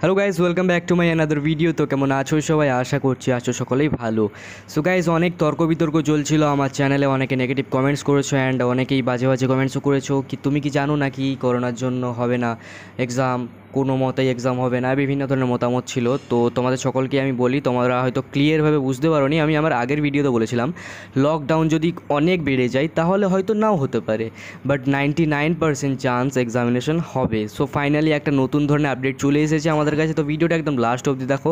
Hello guys, welcome back to my another video. তো কেমন আছো সবাই? আশা করছি আছো সকলেই ভালো। সো গাইজ, অনেক তর্ক বিতর্ক চলছিল আমার চ্যানেলে, অনেকে নেগেটিভ কমেন্টস করেছো অ্যান্ড অনেকেই বাজে বাজে কমেন্টসও করেছো কি তুমি কি জানো নাকি করোনার জন্য হবে না এক্সাম, কোনো মতেই এক্সাম হবে না, বিভিন্ন ধরনের মতামত ছিল। তো তোমাদের সকলকে আমি বলি, তোমরা হয়তো ক্লিয়ারভাবে বুঝতে পারোনি। আমি আমার আগের ভিডিওতে বলেছিলাম লকডাউন যদি অনেক বেড়ে যায় তাহলে হয়তো নাও হতে পারে, বাট 99% চান্স এক্সামিনেশন হবে। সো ফাইনালি একটা নতুন ধরনের আপডেট চলে এসেছে আমাদের কাছে। তো ভিডিওটা একদম লাস্ট অবধি দেখো,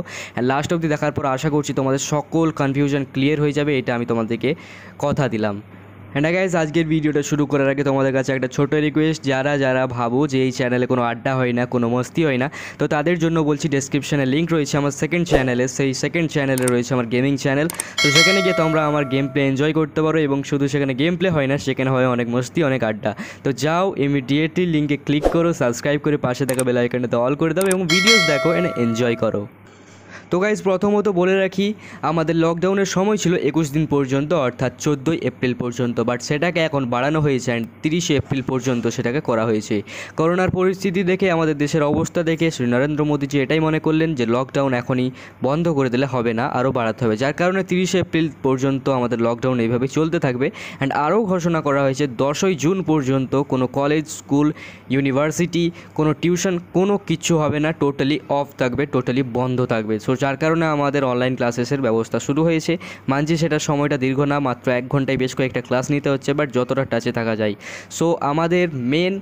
লাস্ট অবধি দেখার পর আশা করছি তোমাদের সকল কনফিউশন ক্লিয়ার হয়ে যাবে, এটা আমি তোমাদেরকে কথা দিলাম। হ্যাঁ গাইজ, আজকের ভিডিওটা শুরু করার আগে তোমাদের কাছে একটা ছোট রিকোয়েস্ট, যারা যারা ভাবো যে এই চ্যানেলে কোনো আড্ডা হয় না, কোনো মস্তি হয় না, তো তাদের জন্য বলছি ডেসক্রিপশানে লিঙ্ক রয়েছে আমার সেকেন্ড চ্যানেলে, সেই সেকেন্ড চ্যানেলে রয়েছে আমার গেমিং চ্যানেল। তো সেখানে গিয়ে তোমরা আমার গেম প্লে এনজয় করতে পারো, এবং শুধু সেখানে গেম প্লে হয় না, সেখানে হয় অনেক মস্তি, অনেক আড্ডা। তো যাও ইমিডিয়েটলি লিঙ্কে ক্লিক করো, সাবস্ক্রাইব করে পাশে থাকা বেল আইকনটাতে অল করে দাও এবং ভিডিওস দেখো এন্ড এনজয় করো। তো গাইজ, প্রথমত বলে রাখি আমাদের লকডাউনের সময় ছিল 21 দিন পর্যন্ত, অর্থাৎ 14 এপ্রিল পর্যন্ত, বাট সেটাকে এখন বাড়ানো হয়েছে অ্যান্ড 30 এপ্রিল পর্যন্ত সেটাকে করা হয়েছে। করোনার পরিস্থিতি দেখে, আমাদের দেশের অবস্থা দেখে শ্রী নরেন্দ্র মোদীজি এটাই মনে করলেন যে লকডাউন এখনই বন্ধ করে দিলে হবে না, আরও বাড়াতে হবে, যার কারণে 30 এপ্রিল পর্যন্ত আমাদের লকডাউন এইভাবে চলতে থাকবে। অ্যান্ড আরও ঘোষণা করা হয়েছে 10ই জুন পর্যন্ত কোনো কলেজ, স্কুল, ইউনিভার্সিটি, কোনো টিউশন, কোনো কিছু হবে না, টোটালি অফ থাকবে, টোটালি বন্ধ থাকবে। সো যার কারণে আমাদের অনলাইন ক্লাসেসের ব্যবস্থা শুরু হয়েছে। মানছি সেটার সময়টা দীর্ঘ না, মাত্র 1 ঘন্টায় বেশ কয়েকটা ক্লাস নিতে হচ্ছে, বাট যতটা টাচে থাকা যায়। সো আমাদের মেন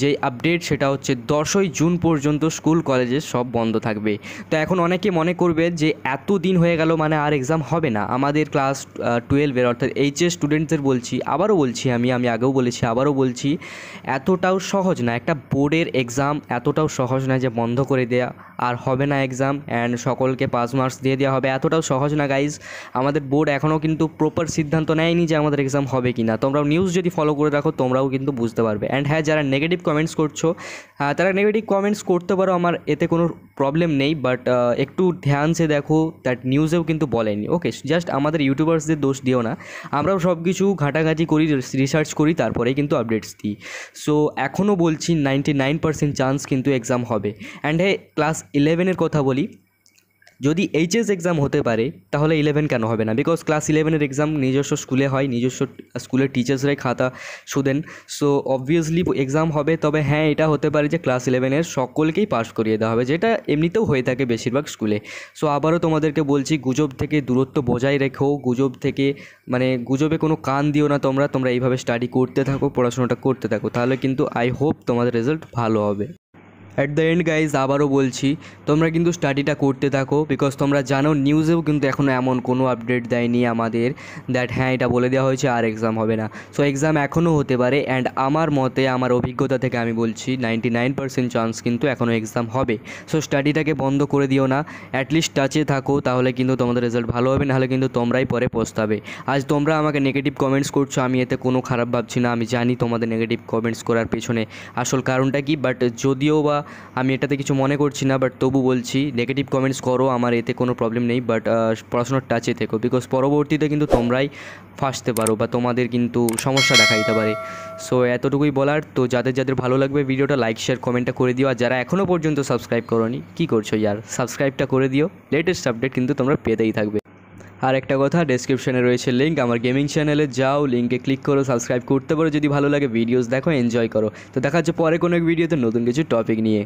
যে আপডেট সেটা হচ্ছে 10ই জুন পর্যন্ত স্কুল কলেজে সব বন্ধ থাকবে। তো এখন অনেকে মনে করবে যে এত দিন হয়ে গেল মানে আর এক্সাম হবে না। আমাদের ক্লাস 12-এর অর্থাৎ এইচএস স্টুডেন্টদের বলছি, আবারও বলছি, আমি আগেও বলেছি আবারও বলছি, এতটাও সহজ না, একটা বোর্ডের এক্সাম এতটাও সহজ না যে বন্ধ করে দেয়া আর হবে না এক্সাম অ্যান্ড সকলকে 5 মার্কস দিয়ে দেওয়া হবে, এতটাও সহজ না গাইজ। আমাদের বোর্ড এখনও কিন্তু প্রপার সিদ্ধান্ত নেয়নি যে আমাদের এক্সাম হবে কি না। তোমরাও নিউজ যদি ফলো করে রাখো তোমরাও কিন্তু বুঝতে পারবে। অ্যান্ড হ্যাঁ, যারা নেগেটিভ কমেন্টস করছো তারা নেগেটিভ কমেন্টস করতে পারো, আমার এতে কোনো প্রবলেম নেই, বাট একটু ধ্যান সে দেখো, দ্যাট নিউজেও কিন্তু বলেনি। ওকে, জাস্ট আমাদের ইউটিউবার্সদের দোষ দিও না, আমরাও সব কিছু ঘাটাঘাটি করি, রিসার্চ করি, তারপরেই কিন্তু আপডেটস দিই। সো এখনও বলছি 99% চান্স কিন্তু এক্সাম হবে। অ্যান্ড হ্যাঁ, ক্লাস 11-এর কথা বলি, যদি এইচএস এক্সাম হতে পারে তাহলে 11 কেন হবে না? বিকজ ক্লাস 11-এর এক্সাম নিজস্ব স্কুলে হয়, নিজস্ব স্কুলের টিচার্সরাই খাতা শুধেন। সো অবভিয়াসলি এক্সাম হবে, তবে হ্যাঁ এটা হতে পারে যে ক্লাস 11-এর সকলকেই পাস করিয়ে দেওয়া হবে, যেটা এমনিতেও হয়ে থাকে বেশিরভাগ স্কুলে। সো আবারও তোমাদেরকে বলছি, গুজব থেকে দূরত্ব বজায় রেখো, গুজব থেকে মানে গুজবে কোনো কান দিও না, তোমরা এইভাবে স্টাডি করতে থাকো, পড়াশোনাটা করতে থাকো, তাহলে কিন্তু আই হোপ তোমাদের রেজাল্ট ভালো হবে। অ্যাট দ্য এন্ড গাইজ, আবারও বলছি, তোমরা কিন্তু স্টাডিটা করতে থাকো, বিকজ তোমরা জানো নিউজেও কিন্তু এখনও এমন কোনো আপডেট দেয়নি আমাদের দ্যাট হ্যাঁ এটা বলে দেওয়া হয়েছে আর এক্সাম হবে না। সো এক্সাম এখনও হতে পারে, অ্যান্ড আমার মতে, আমার অভিজ্ঞতা থেকে আমি বলছি 99% চান্স কিন্তু এখনও এক্সাম হবে। সো স্টাডিটাকে বন্ধ করে দিও না, অ্যাটলিস্ট টাচে থাকো, তাহলে কিন্তু তোমাদের রেজাল্ট ভালো হবে, নাহলে কিন্তু তোমরাই পরে পস্তাবে। আজ তোমরা আমাকে নেগেটিভ কমেন্টস করছো, আমি এতে কোনো খারাপ ভাবছি না, আমি জানি তোমাদের নেগেটিভ কমেন্টস করার পেছনে আসল কারণটা কি, বাট যদিও বা আমি এটাতে কিছু মনে করছি না, বাট তবু বলছি নেগেটিভ কমেন্টস করো, আমার এতে কোনো প্রবলেম নেই, বাট পড়াশোনার টাচে থেকো, বিকজ পরবর্তীতে কিন্তু তোমরাই ফাঁসতে পারো বা তোমাদের কিন্তু সমস্যা দেখা দিতে পারে। সো এতটুকুই বলার। তো যাদের যাদের ভালো লাগবে ভিডিওটা লাইক, শেয়ার, কমেন্টটা করে দিও, আর যারা এখনও পর্যন্ত সাবস্ক্রাইব করোনি কী করছো ইয়ার, সাবস্ক্রাইবটা করে দিও, লেটেস্ট আপডেট কিন্তু তোমরা পেতেই থাকবে। আর একটা কথা, ডেসক্রিপশানে রয়েছে লিঙ্ক আমার গেমিং চ্যানেলে, যাও লিঙ্কে ক্লিক করো, সাবস্ক্রাইব করতে পারো, যদি ভালো লাগে ভিডিওস দেখো, এনজয় করো। তো দেখা হচ্ছে পরে কোনো এক ভিডিওতে নতুন কিছু টপিক নিয়ে।